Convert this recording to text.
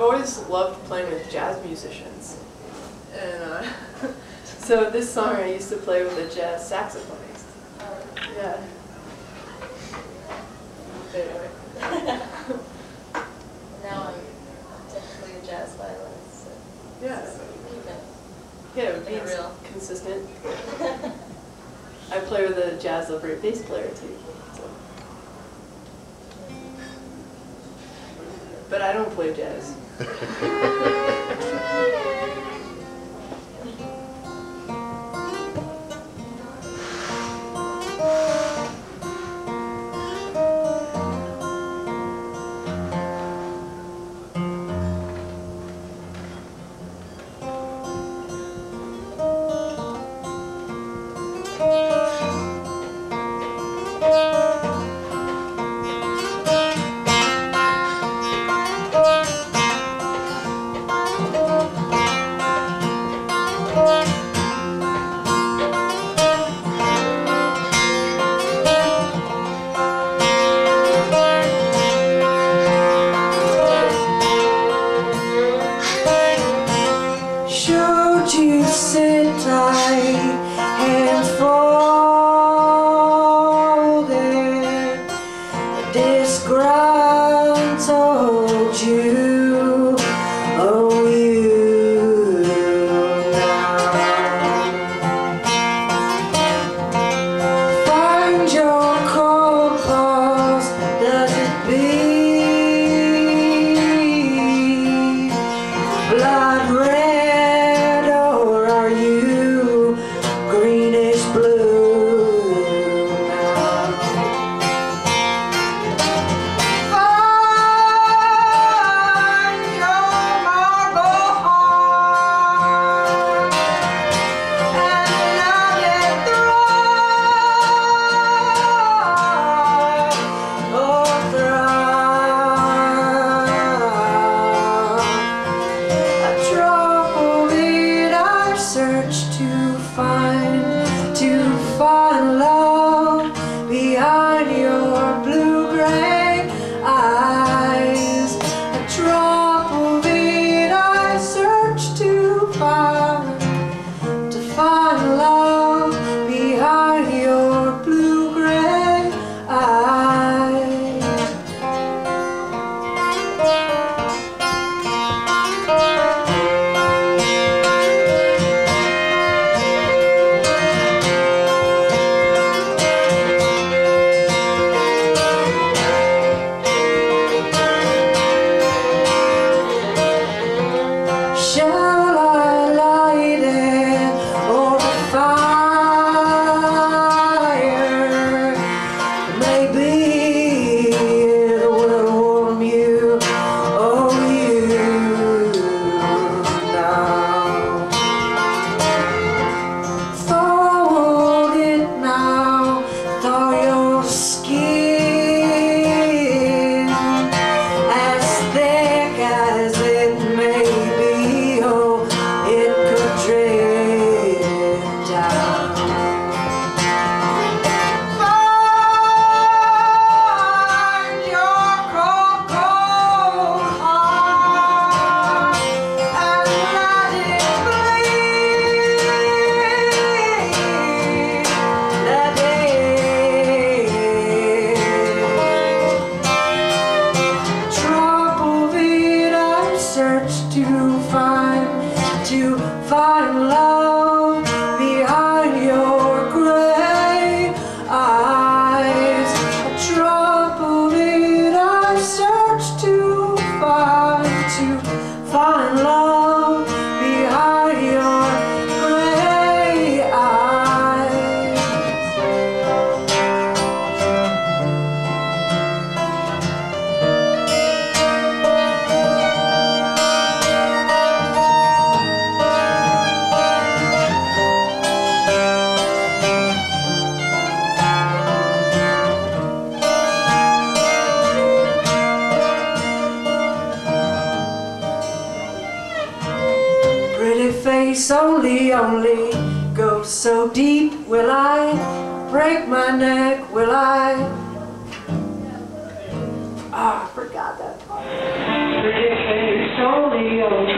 I've always loved playing with jazz musicians. And so this song I used to play with a jazz saxophonist. Yeah. Anyway. Now I'm technically a jazz violinist. So yeah. Yeah, it's real. Consistent. I play with a jazz upright bass player too. So. But I don't play jazz. Only go so deep, will I break my neck, will I? Ah, oh, I forgot that part. Leo.